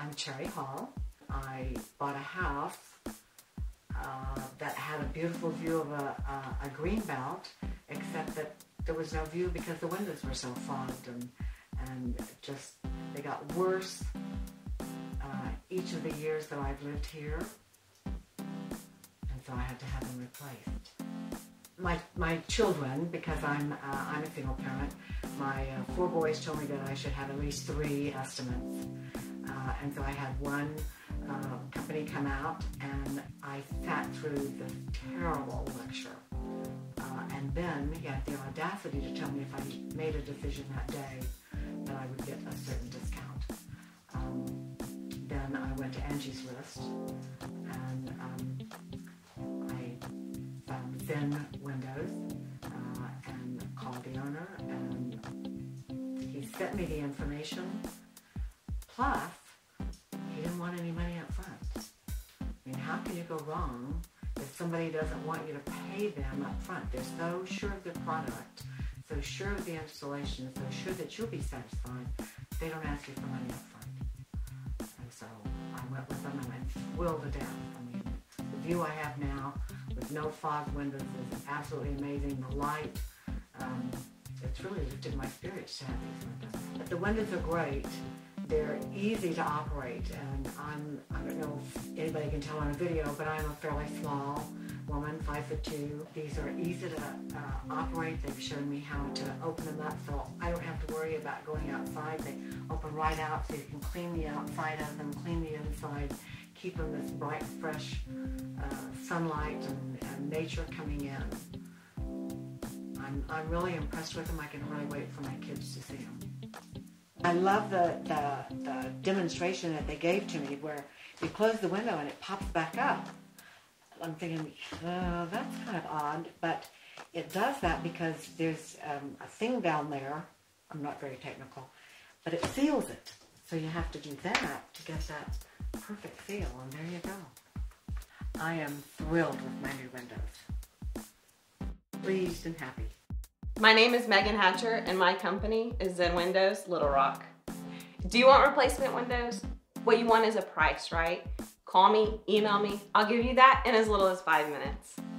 I'm Cherry Hall. I bought a house that had a beautiful view of a greenbelt, except that there was no view because the windows were so fogged, and just they got worse each of the years that I've lived here, and so I had to have them replaced. My children, because I'm a single parent, my four boys told me that I should have at least three estimates, and so I had one company come out, and I sat through this terrible lecture, and then he had the audacity to tell me if I made a decision that day that I would get a certain discount. Then I went to Angie's List, and I found Zen Windows and called the owner, and he sent me the information, plus he didn't want any money up front. I mean, how can you go wrong if somebody doesn't want you to pay them up front? They're so sure of their product, so sure of the installation, so sure that you'll be satisfied, they don't ask you for money up front. And so I went with them, and I willed it out. I mean, the view I have now with no fog windows is absolutely amazing. The light, it's really lifted my spirits to have these windows. But the windows are great. They're easy to operate, and I don't know if anybody can tell on a video, but I'm a fairly small woman, 5'2". These are easy to operate. They've shown me how to open them up, so I don't have to worry about going outside. They open right out, so you can clean the outside of them, clean the inside, keep them this bright, fresh sunlight and nature coming in. I'm really impressed with them. I can really wait for my kids to see them. I love the demonstration that they gave to me, where you close the window and it pops back up. I'm thinking, oh, that's kind of odd, but it does that because there's a thing down there. I'm not very technical, but it seals it. So you have to do that to get that perfect seal, and there you go. I am thrilled with my new windows. Pleased and happy. My name is Megan Hatcher, and my company is Zen Windows Little Rock. Do you want replacement windows? What you want is a price, right? Call me, email me. I'll give you that in as little as 5 minutes.